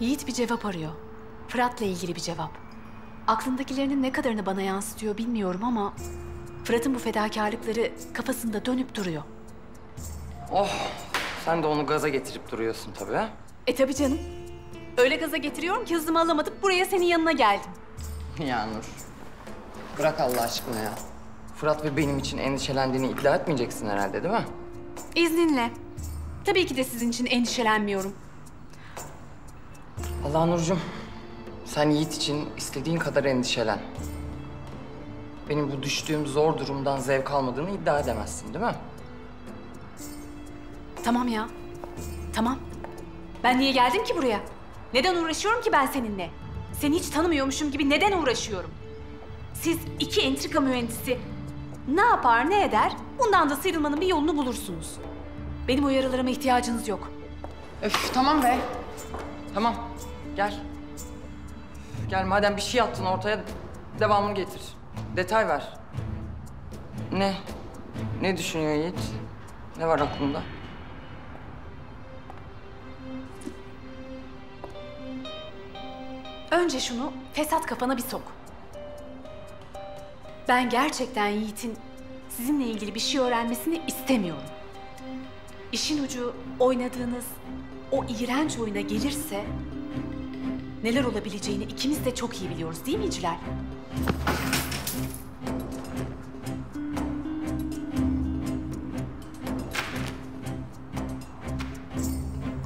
Yiğit bir cevap arıyor. Fırat'la ilgili bir cevap. Aklındakilerinin ne kadarını bana yansıtıyor bilmiyorum ama... Fırat'ın bu fedakarlıkları kafasında dönüp duruyor. Oh, sen de onu gaza getirip duruyorsun tabii ha? E tabii canım. Öyle gaza getiriyorum ki hızımı alamadım, buraya senin yanına geldim. Ya Nur, bırak Allah aşkına ya. Fırat ve benim için endişelendiğini iddia etmeyeceksin herhalde değil mi? İzninle. Tabii ki de sizin için endişelenmiyorum. Allah Nurcuğum, sen Yiğit için istediğin kadar endişelen. Benim bu düştüğüm zor durumdan zevk almadığını iddia edemezsin değil mi? Tamam ya, tamam. Ben niye geldim ki buraya? Neden uğraşıyorum ki ben seninle? Seni hiç tanımıyormuşum gibi neden uğraşıyorum? Siz iki entrika mühendisi ne yapar ne eder, bundan da sıyrılmanın bir yolunu bulursunuz. Benim uyarılarıma ihtiyacınız yok. Öf, tamam be. Tamam, gel. Gel, madem bir şey attın ortaya, devamını getir. Detay ver. Ne düşünüyor Yiğit? Ne var aklında? Önce şunu fesat kafana bir sok. Ben gerçekten Yiğit'in sizinle ilgili bir şey öğrenmesini istemiyorum. İşin ucu oynadığınız o iğrenç oyuna gelirse... neler olabileceğini ikimiz de çok iyi biliyoruz değil mi İclal?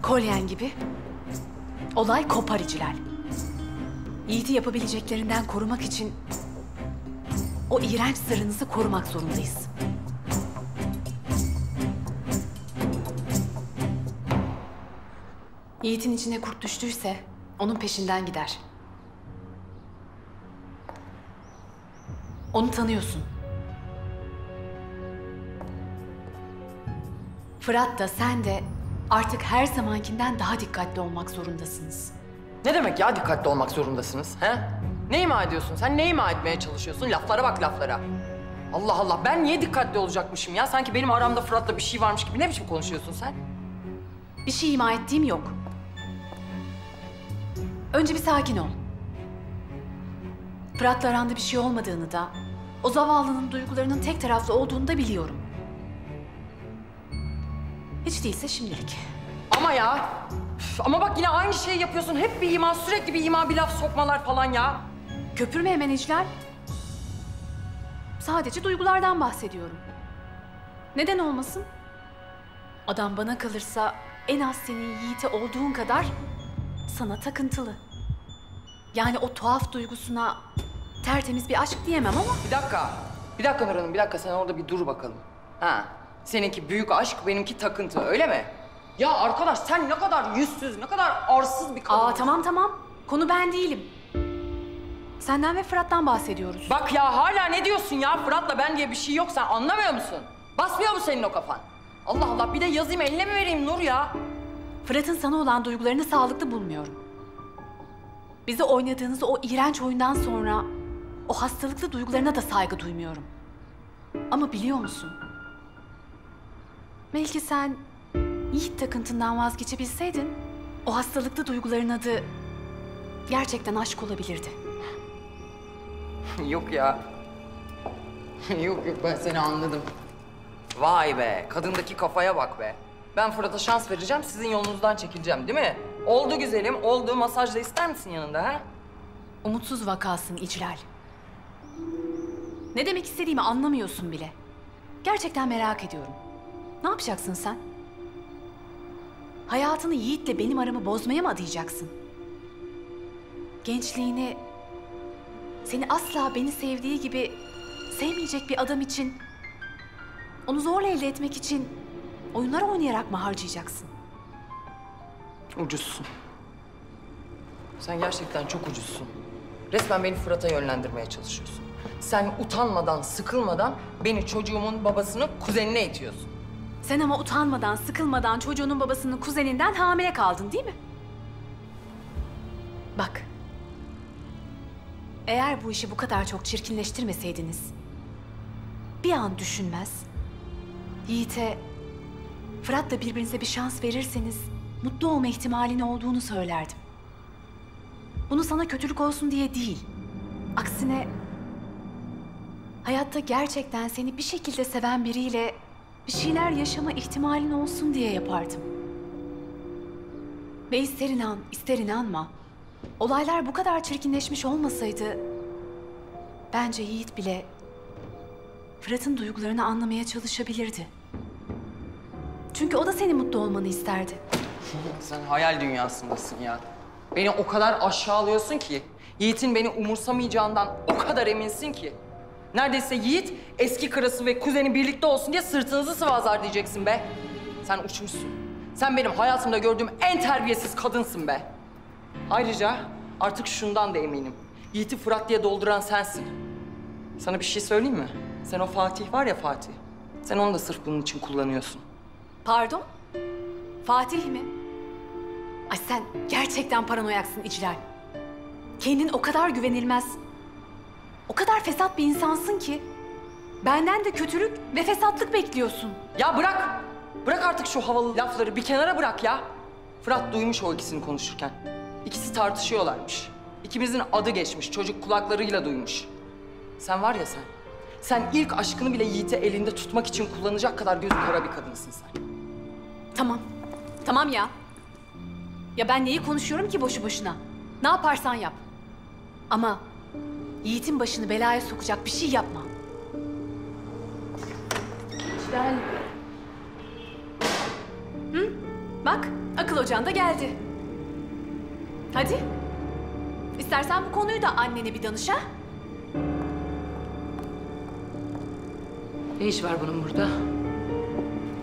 Kolyen gibi olay kopar İclal. Yiğit'i yapabileceklerinden korumak için... o iğrenç sırrınızı korumak zorundayız. Yiğit'in içine kurt düştüyse onun peşinden gider. Onu tanıyorsun. Fırat da sen de artık her zamankinden daha dikkatli olmak zorundasınız. Ne demek ya dikkatli olmak zorundasınız, he? Ne ima ediyorsun? Sen ne ima etmeye çalışıyorsun? Laflara bak laflara. Allah Allah, ben niye dikkatli olacakmışım ya? Sanki benim aramda Fırat'la bir şey varmış gibi ne biçim konuşuyorsun sen? Bir şey ima ettiğim yok. Önce bir sakin ol. Fırat'la aranda bir şey olmadığını da... o zavallının duygularının tek taraflı olduğunu da biliyorum. Hiç değilse şimdilik. Ama ya! Üf, ama bak yine aynı şeyi yapıyorsun. Hep bir ima, sürekli bir ima, bir laf sokmalar falan ya. Köpürme hemen İclal. Sadece duygulardan bahsediyorum. Neden olmasın? Adam bana kalırsa en az senin Yiğit'e olduğun kadar... sana takıntılı. Yani o tuhaf duygusuna tertemiz bir aşk diyemem ama... Bir dakika Nur Hanım, bir dakika. Sen orada bir dur bakalım. Ha, seninki büyük aşk, benimki takıntı, öyle mi? Ya arkadaş, sen ne kadar yüzsüz, ne kadar arsız bir kadın. Aa, tamam. Konu ben değilim. Senden ve Fırat'tan bahsediyoruz. Bak ya, hala ne diyorsun ya? Fırat'la ben diye bir şey yok. Sen anlamıyor musun? Basmıyor mu senin o kafan? Allah Allah, bir de yazayım, eline mi vereyim Nur ya? Fırat'ın sana olan duygularını sağlıklı bulmuyorum. Bize oynadığınız o iğrenç oyundan sonra o hastalıklı duygularına da saygı duymuyorum. Ama biliyor musun? Belki sen Yiğit takıntından vazgeçebilseydin o hastalıklı duyguların adı gerçekten aşk olabilirdi. Yok ya. Yok ben seni anladım. Vay be, kadındaki kafaya bak be. Ben Fırat'a şans vereceğim, sizin yolunuzdan çekileceğim değil mi? Oldu güzelim, oldu. Masaj da ister misin yanında ha? Umutsuz vakasın İclal. Ne demek istediğimi anlamıyorsun bile. Gerçekten merak ediyorum. Ne yapacaksın sen? Hayatını Yiğit'le benim aramı bozmaya mı adayacaksın? Gençliğini, seni asla beni sevdiği gibi sevmeyecek bir adam için, onu zorla elde etmek için oyunlar oynayarak mı harcayacaksın? Ucuzsun. Sen gerçekten çok ucuzsun. Resmen beni Fırat'a yönlendirmeye çalışıyorsun. Sen utanmadan, sıkılmadan beni çocuğumun babasını kuzenine itiyorsun. Sen ama utanmadan, sıkılmadan çocuğunun babasının kuzeninden hamile kaldın değil mi? Bak. Eğer bu işi bu kadar çok çirkinleştirmeseydiniz... bir an düşünmez, Yiğit'e... Fırat'la birbirinize bir şans verirseniz mutlu olma ihtimalinin olduğunu söylerdim. Bunu sana kötülük olsun diye değil. Aksine hayatta gerçekten seni bir şekilde seven biriyle bir şeyler yaşama ihtimalin olsun diye yapardım. Ve ister inan, ister inanma, olaylar bu kadar çirkinleşmiş olmasaydı bence Yiğit bile Fırat'ın duygularını anlamaya çalışabilirdi. Çünkü o da senin mutlu olmanı isterdi. Sen hayal dünyasındasın ya. Beni o kadar aşağılıyorsun ki, Yiğit'in beni umursamayacağından o kadar eminsin ki. Neredeyse Yiğit eski karısı ve kuzeni birlikte olsun diye sırtınızı sıvazlar diyeceksin be. Sen uçmuşsun. Sen benim hayatımda gördüğüm en terbiyesiz kadınsın be. Ayrıca artık şundan da eminim. Yiğit'i Fırat diye dolduran sensin. Sana bir şey söyleyeyim mi? Sen o Fatih var ya Fatih. Sen onu da sırf bunun için kullanıyorsun. Pardon? Fatih mi? Ay sen gerçekten paranoyaksın İclal. Kendin o kadar güvenilmez, o kadar fesat bir insansın ki benden de kötülük ve fesatlık bekliyorsun. Ya bırak! Bırak artık şu havalı lafları bir kenara bırak ya. Fırat duymuş o ikisini konuşurken. İkisi tartışıyorlarmış. İkimizin adı geçmiş, çocuk kulaklarıyla duymuş. Sen var ya sen, sen ilk aşkını bile Yiğit'i elinde tutmak için kullanacak kadar gözü kara bir kadınsın sen. Tamam, tamam ya. Ya ben neyi konuşuyorum ki boşu boşuna? Ne yaparsan yap. Ama Yiğit'in başını belaya sokacak bir şey yapma. İclal. Hı? Bak, akıl hocan da geldi. Hadi. İstersen bu konuyu da annene bir danış ha. Ne iş var bunun burada?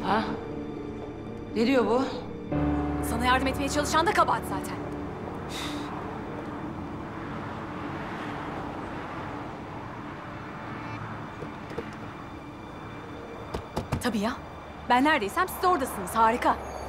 Ha? Ne diyor bu? Sana yardım etmeye çalışan da kabahat zaten. Tabii ya. Ben neredeysem siz oradasınız. Harika.